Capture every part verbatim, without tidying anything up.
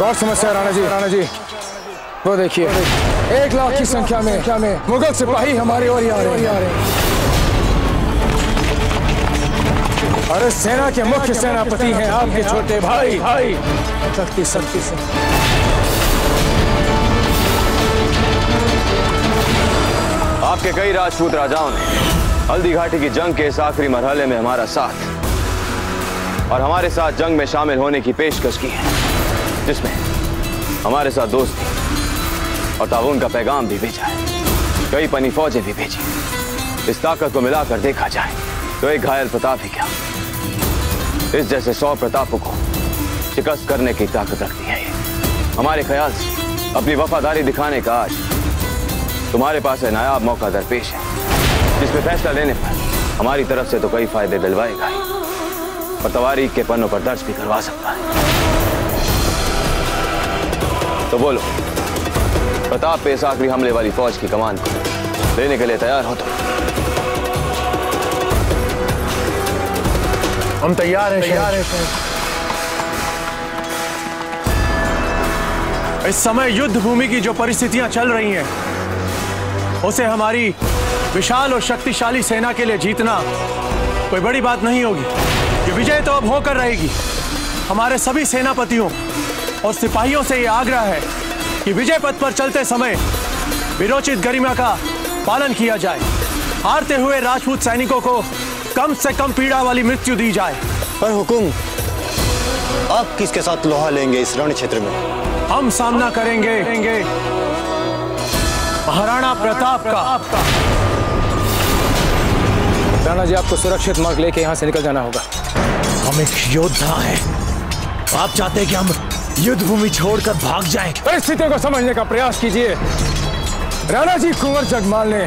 एक और समस्या राणा जी, राणा जी वो देखिए एक लाख की संख्या में क्या में मुगल सिपाही हमारे और आ रहे हैं। अरे सेना के मुख्य सेनापति हैं आपके छोटे भाई भाई शक्ति शक्ति आपके कई राजपूत राजाओं ने हल्दी घाटी की जंग के इस आखिरी मरहले में हमारा साथ और हमारे साथ जंग में शामिल होने की पेशकश की है, जिसमें हमारे साथ दोस्ती और ताऊन का पैगाम भी भेजा है, कई पनी फौजें भी भेजी। इस ताकत को मिलाकर देखा जाए तो एक घायल प्रताप ही क्या, इस जैसे सौ प्रतापों को शिकस्त करने की ताकत रखती है। हमारे ख्याल से अपनी वफादारी दिखाने का आज तुम्हारे पास है नायाब मौका दरपेश है, जिसमें फैसला लेने पर हमारी तरफ से तो कई फायदे दिलवाएगा और तवारीख के पन्नों पर दर्ज भी करवा सकता है। तो बोलो प्रताप पे आखिरी हमले वाली फौज की कमान को लेने के लिए तैयार हो? तो हम तैयार हैं तैयार हैं। इस समय युद्ध भूमि की जो परिस्थितियां चल रही हैं उसे हमारी विशाल और शक्तिशाली सेना के लिए जीतना कोई बड़ी बात नहीं होगी। ये विजय तो अब होकर रहेगी। हमारे सभी सेनापतियों और सिपाहियों से ये आग्रह है कि विजय पथ पर चलते समय विरोचित गरिमा का पालन किया जाए, हारते हुए राजपूत सैनिकों को कम से कम पीड़ा वाली मृत्यु दी जाए। पर हुकुम, आप किसके साथ लोहा लेंगे इस रण क्षेत्र में? हम सामना करेंगे महाराणा प्रताप का। राणा जी, आपको सुरक्षित मार्ग लेके यहाँ से निकल जाना होगा। हम एक योद्धा हैं। आप चाहते हैं कि हम युद्ध भूमि छोड़कर भाग जाएं? परिस्थितियों को समझने का प्रयास कीजिए। राणा जी, कुंवर जगमाल ने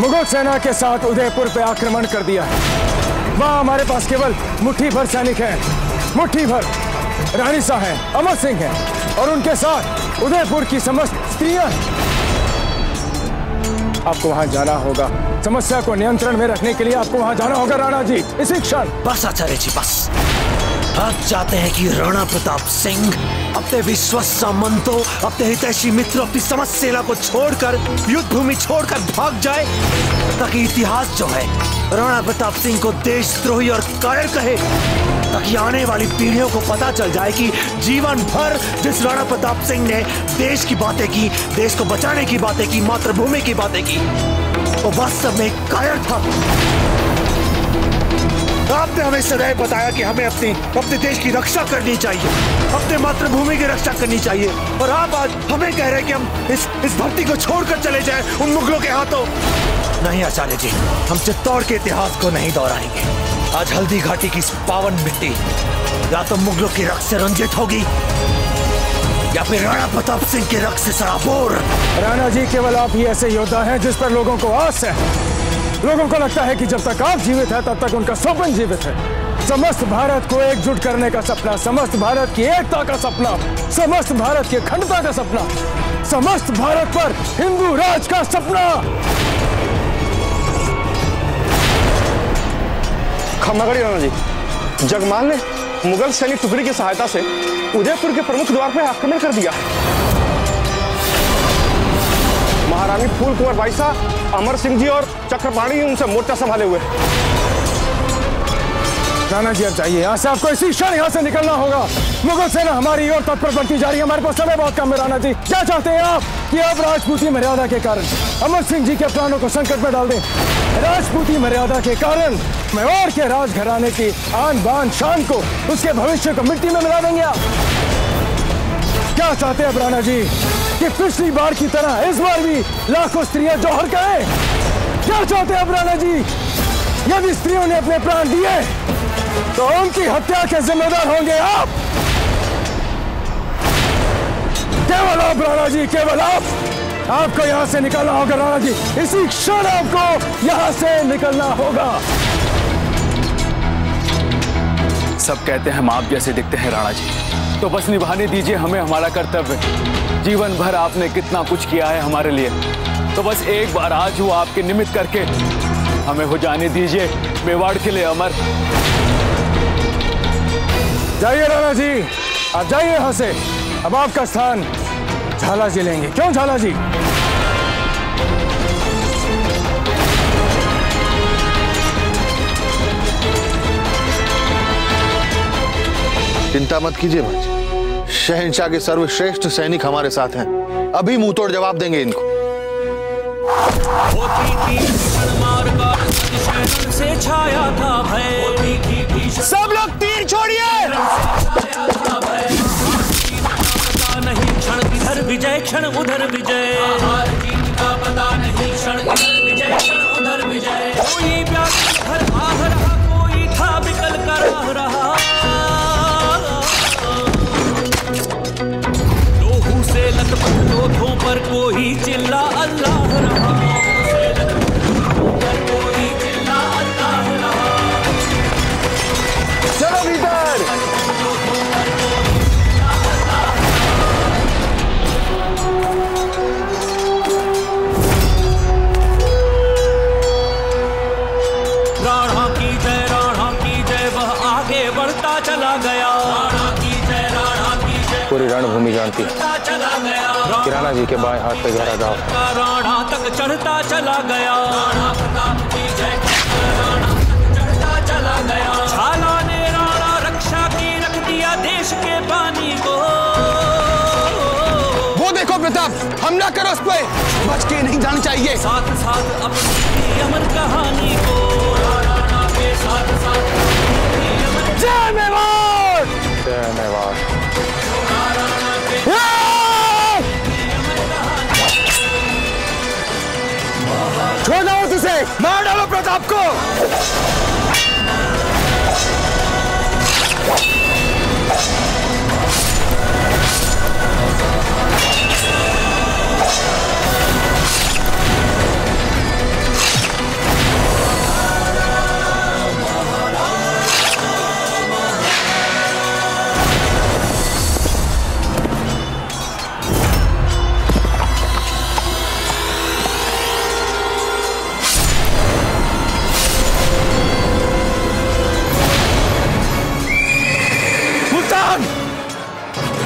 मुगल सेना के साथ उदयपुर पे आक्रमण कर दिया है। वहाँ हमारे पास केवल मुट्ठी भर सैनिक हैं, मुट्ठी भर रानी शाह हैं, अमर सिंह हैं और उनके साथ उदयपुर की समस्त स्त्रियाँ। आपको वहाँ जाना होगा। समस्या को नियंत्रण में रखने के लिए आपको वहाँ जाना होगा राणा जी, इसी क्षण। बस आचार्य जी, बस। आप चाहते हैं कि राणा प्रताप सिंह अपने विश्वस्त सामंतों, अपने हितैषी मित्रों, अपनी समस्त सेना को छोड़कर युद्ध भूमि छोड़कर भाग जाए ताकि इतिहास जो है राणा प्रताप सिंह को देशद्रोही और कायर कहे, ताकि आने वाली पीढ़ियों को पता चल जाए कि जीवन भर जिस राणा प्रताप सिंह ने देश की बातें की, देश को बचाने की बातें की, मातृभूमि की बातें की, वो वास्तव में कायर था। आपने हमें सदैव बताया कि हमें अपनी अपने देश की रक्षा करनी चाहिए, अपने मातृभूमि की रक्षा करनी चाहिए, और आप आज हमें कह रहे हैं कि हम इस इस धरती को छोड़कर चले जाएं उन मुगलों के हाथों। नहीं आचार्य जी, हम चित्तौड़ के इतिहास को नहीं दोहराएंगे। आज हल्दी घाटी की इस पावन मिट्टी या तो मुगलों के रक्त से रंजित होगी या फिर राणा प्रताप सिंह के रक्त से सराबोर। राणा जी, केवल आप ही ऐसे योद्धा हैं जिस पर लोगों को आस है। लोगों को लगता है कि जब तक आप जीवित हैं तब तक उनका सपना जीवित है। समस्त भारत को एकजुट करने का सपना, समस्त भारत की एकता का सपना, समस्त भारत की अखंडता का सपना, समस्त भारत पर हिंदू राज का सपना। खमगड़ी राणा जी, जगमाल ने मुगल सैनिक टुकड़ी की सहायता से उदयपुर के प्रमुख द्वार पर आक्रमण कर दिया। महारानी फूल कुंवर बाईसा, अमर सिंह जी और चक्रपाणी उनसे मोर्चा संभाले हुए। राणा जी, अब जाइए यहाँ से। आपको इसी क्षण यहाँ से निकलना होगा। मुगल सेना हमारी ओर तत्पर बनती जा रही है। हमारे पास समय बहुत कम है राणा जी। क्या चाहते हैं आप कि आप राजपूती मर्यादा के कारण अमर सिंह जी के प्राणों को संकट में डाल दें? राजपूती मर्यादा के कारण मेवाड़ के राजघराने की आन बान शान को, उसके भविष्य को मिट्टी में मिला देंगे आप? क्या चाहते हैं राणा जी कि पिछली बार की तरह इस बार भी लाखों स्त्रियां जौहर करें? क्या चाहते हैं राणा जी? यदि स्त्रियों ने अपने प्राण दिए तो उनकी हत्या के जिम्मेदार होंगे आप? केवल आप राणा जी, केवल आप। आपको यहां से निकलना होगा राणा जी, इसी क्षण आपको यहां से निकलना होगा। सब कहते हैं हम आप जैसे दिखते हैं राणा जी, तो बस निभाने दीजिए हमें हमारा कर्तव्य। जीवन भर आपने कितना कुछ किया है हमारे लिए, तो बस एक बार आज वो आपके निमित्त करके हमें हो जाने दीजिए मेवाड़ के लिए अमर। जाइए राणा जी, आप जाइए यहाँ से। अब आपका स्थान झाला जी लेंगे। क्यों झाला जी? चिंता मत कीजिए महाराज, शहंशाह के सर्वश्रेष्ठ सैनिक हमारे साथ हैं, अभी मुंह तोड़ जवाब देंगे इनको। से छाया था भय, सब लोग तीर छोड़िए। विजय क्षण उधर विजय, पता नहीं क्षण इधर विजय क्षण उधर विजय। कोई हर आ रहा, कोई था विकल कर रहा। लोहू से लतपथ लोथों पर कोई चिल्ला अल्लाह रहा। चलो भीतर। राणा की जय, राणा की जय, वह आगे बढ़ता चला गया। राणा की जय, राणा की जय। पूरी रणभूमि जानती है कि राणा जी के बाएं हाथ पे गहरा दाव। राणा तक चढ़ता चला गया, राणा प्रताप की जय। राणा तक चढ़ता चला गया, छाला ने देश के पानी को। वो देखो प्रताप, हमला करो उस पे, बच के नहीं जाना चाहिए। साथ साथ अपनी अमर कहानी को, राणा के साथ साथ जय मेवाड़, जय मेवाड़। छोड़ दो उसे, मार डालो प्रताप को।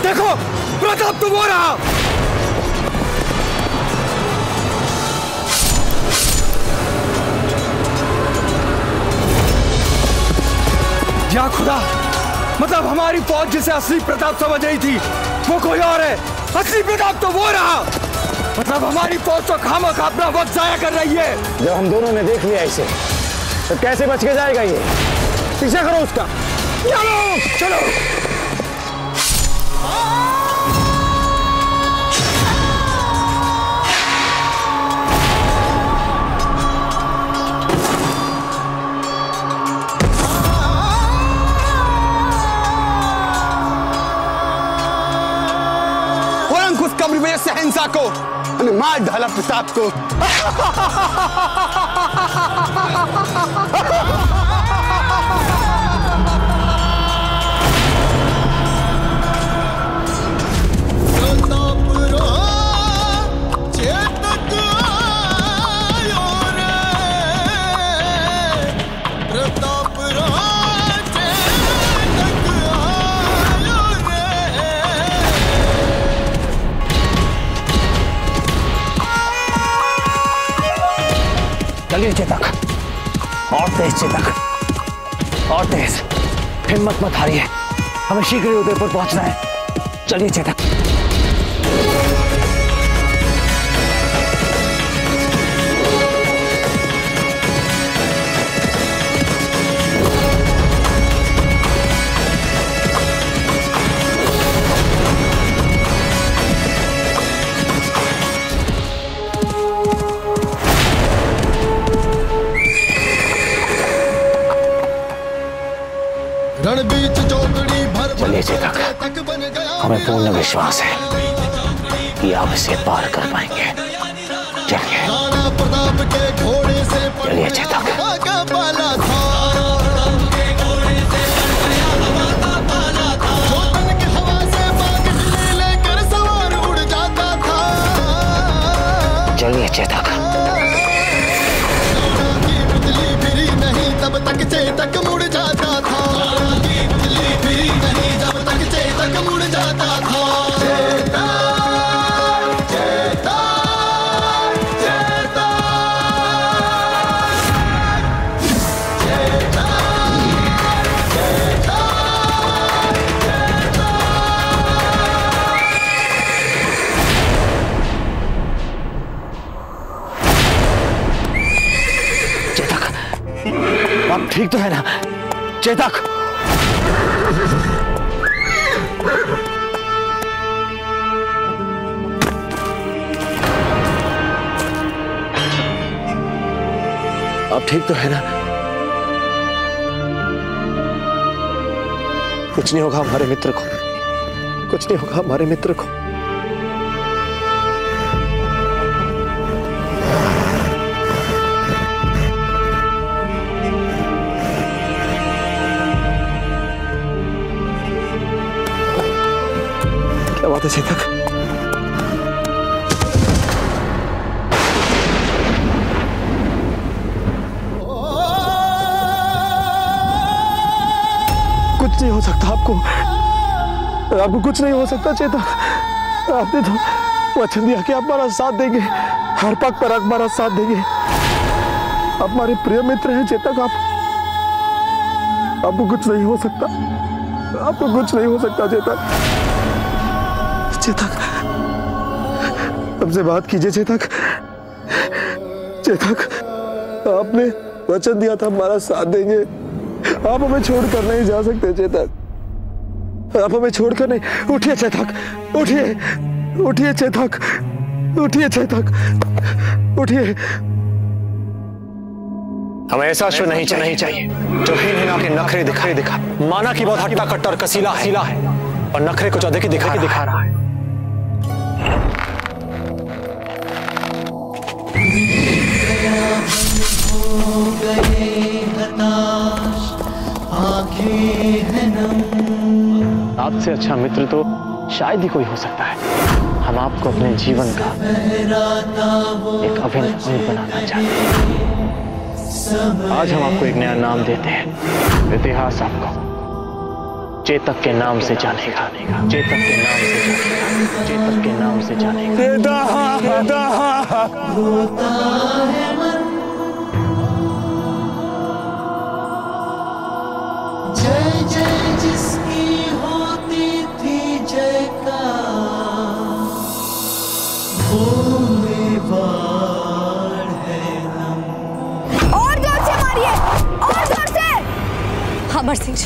देखो प्रताप तो वो रहा। या खुदा, मतलब हमारी फौज जिसे असली प्रताप समझ रही थी वो कोई और है। असली प्रताप तो वो रहा, मतलब हमारी फौज तो खामा खा अपना वक्त जाया कर रही है। जब हम दोनों ने देख लिया इसे, तो कैसे बच के जाएगा ये? पीछा करो उसका। चलो चलो। कब्र में शहंशाह को और मार डाला प्रताप को। चेतक, और तेज चेतक, और तेज। हिम्मत मत हारिए, हमें शीघ्र ही उदयपुर पहुंचना है। चलिए चेतक। चलिए चेतक, हमें पूर्ण विश्वास है कि आप इसे पार कर पाएंगे। चलिए चलिए चेतक। मुड़ जाता था। है ना चेतक। अब ठीक तो है ना? कुछ नहीं होगा हमारे मित्र को, कुछ नहीं होगा हमारे मित्र को। क्या बात है चेतक? नहीं हो सकता आपको, आपको कुछ नहीं हो सकता चेता। आपने तो वचन दिया कि आप हमारा साथ देंगे, हर पग पर आप हमारा साथ देंगे। आप हमारे प्रिय मित्र हैं चेतक। आप आपको कुछ नहीं हो सकता, आपको कुछ नहीं हो सकता चेतक। चेतक हमसे बात कीजिए चेतक। चेतक आपने वचन दिया था हमारा साथ देंगे, आप हमें छोड़कर नहीं जा सकते चेतक, आप हमें छोड़कर नहीं। उठिए चेतक, उठिए, उठिए चेतक, उठिए चेतक, उठिए। हमें ऐसा अश्व नहीं चाहिए चाहिए जो ही हिना के नखरे दिखाई दिखा, माना कि बहुत हट्टा कट्टा और कसीला हिला है और नखरे कुछ अधिक दिखा के दिखा रहा है। आपसे अच्छा मित्र तो शायद ही कोई हो सकता है। हम आपको अपने जीवन का एक अभिन्न अंग बनाना चाहते हैं। आज हम आपको एक नया नाम देते हैं। इतिहास आपको चेतक के नाम से जानेगा, चेतक के नाम से जानेगा, चेतक के नाम से जानेगा। अमर सिंह जी,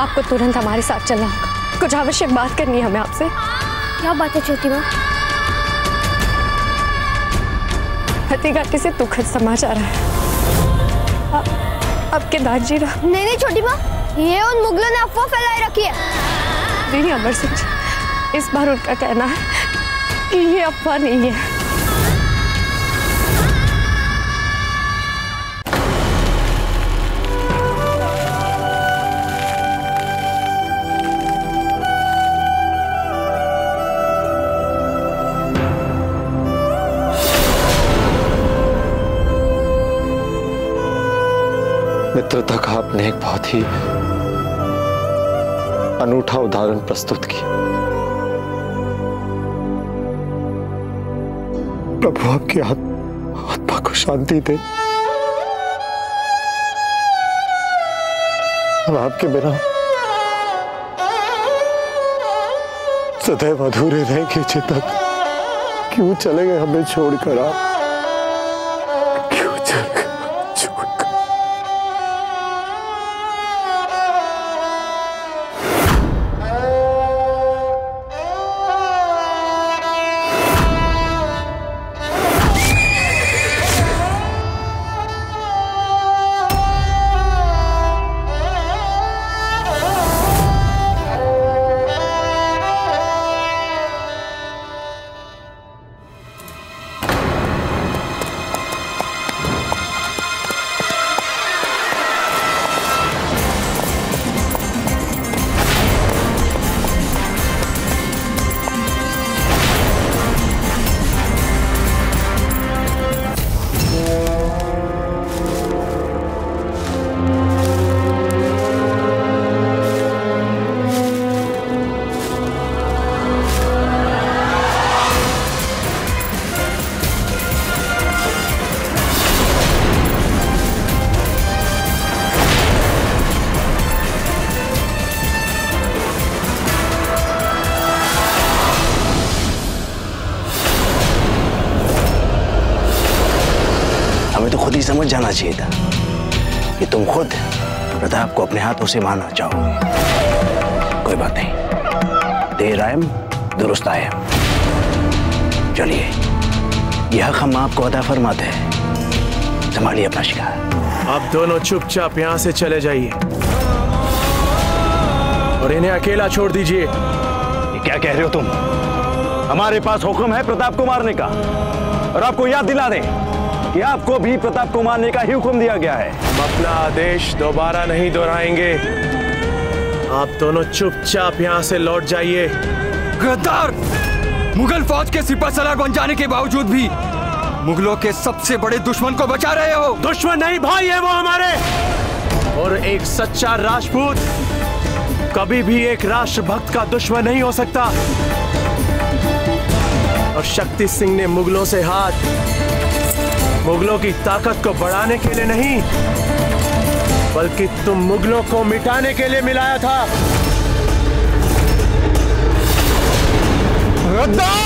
आपको तुरंत हमारे साथ चलना होगा। कुछ आवश्यक बात करनी है हमें आपसे। क्या बात है छोटी माँ? हल्दी घाटी से दुखद समाचार है। आ, अब केदार जी रहा। नहीं नहीं छोटी माँ, ये उन मुगलों ने अफवाह फैलाई रखी है। नहीं नहीं अमर सिंह जी, इस बार उनका कहना है कि ये अफवाह नहीं है। मित्रता का आपने एक बहुत ही अनूठा उदाहरण प्रस्तुत किया। प्रभु आपकी आत्मा को शांति दे। हम आपके बिना सदैव अधूरे रहेंगे चेतक। क्यों चले गए हमें छोड़कर आप? समझ जाना चाहिए था कि तुम खुद प्रताप को अपने हाथों से मारना चाहो। कोई बात नहीं, देर आयम दुरुस्त आयम। चलिए, यह हक हम आपको अदा फरमाते हैं, संभालिए अपना शिकार। आप दोनों चुपचाप यहाँ से चले जाइए और इन्हें अकेला छोड़ दीजिए। क्या कह रहे हो तुम? हमारे पास हुक्म है प्रताप को मारने का, और आपको याद दिला दें कि आपको भी प्रताप को मारने का ही हुक्म दिया गया है। हम अपना आदेश दोबारा नहीं दोहराएंगे। आप दोनों चुपचाप यहाँ से लौट जाइए। गद्दार! मुगल फौज के सिपह सलार बन जाने के बावजूद भी मुगलों के सबसे बड़े दुश्मन को बचा रहे हो। दुश्मन नहीं भाई है वो हमारे, और एक सच्चा राजपूत कभी भी एक राष्ट्रभक्त का दुश्मन नहीं हो सकता। और शक्ति सिंह ने मुगलों से हाथ मुगलों की ताकत को बढ़ाने के लिए नहीं, बल्कि तुम मुगलों को मिटाने के लिए मिलाया था। गद्दार!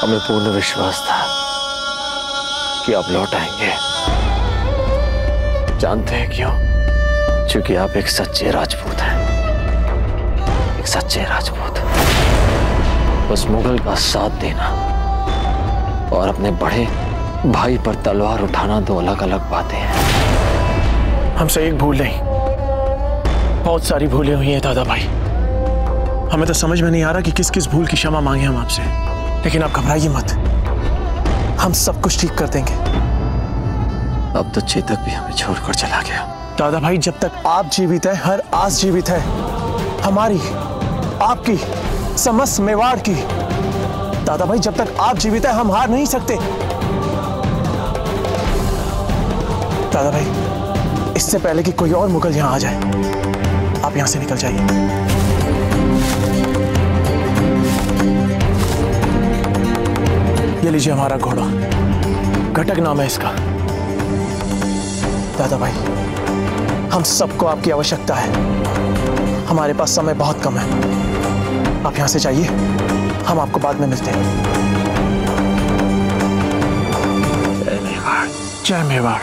हमें पूर्ण विश्वास था कि आप लौट आएंगे। जानते हैं क्यों? क्योंकि आप एक सच्चे राजपूत हैं। एक सच्चे राजपूत बस मुगल का साथ देना और अपने बड़े भाई पर तलवार उठाना दो अलग अलग बातें हैं। हमसे एक भूल नहीं, बहुत सारी भूलें हुई हैं दादा भाई। हमें तो समझ में नहीं आ रहा कि किस किस भूल की क्षमा मांगे हम आपसे। लेकिन आप घबराइए मत, हम सब कुछ ठीक कर देंगे। अब तो चेतक भी हमें छोड़कर चला गया। दादा भाई, जब तक आप जीवित हैं, हर आस जीवित है। हमारी, आपकी, समस्त मेवाड़ की। दादा भाई, जब तक आप जीवित हैं, हम हार नहीं सकते। दादा भाई, इससे पहले कि कोई और मुगल यहाँ आ जाए, आप यहाँ से निकल जाइए। ये लीजिए हमारा घोड़ा, घटक नाम है इसका। दादा भाई, हम सबको आपकी आवश्यकता है। हमारे पास समय बहुत कम है। आप यहां से जाइए, हम आपको बाद में मिलते हैं। जय मेवाड़, जय मेवाड़।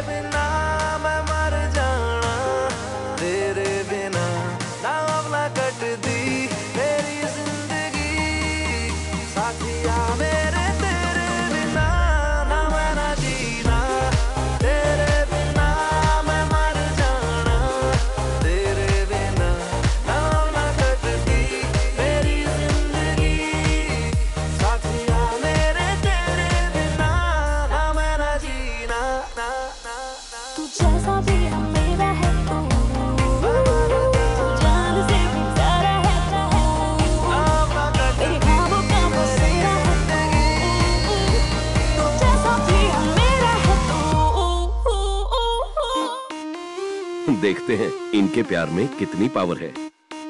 देखते हैं इनके प्यार में कितनी पावर है।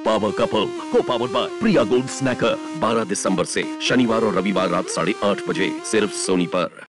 पावर कपल को powered by Priya Gold Snacker. बारह दिसंबर से शनिवार और रविवार रात साढ़े आठ बजे सिर्फ सोनी पर।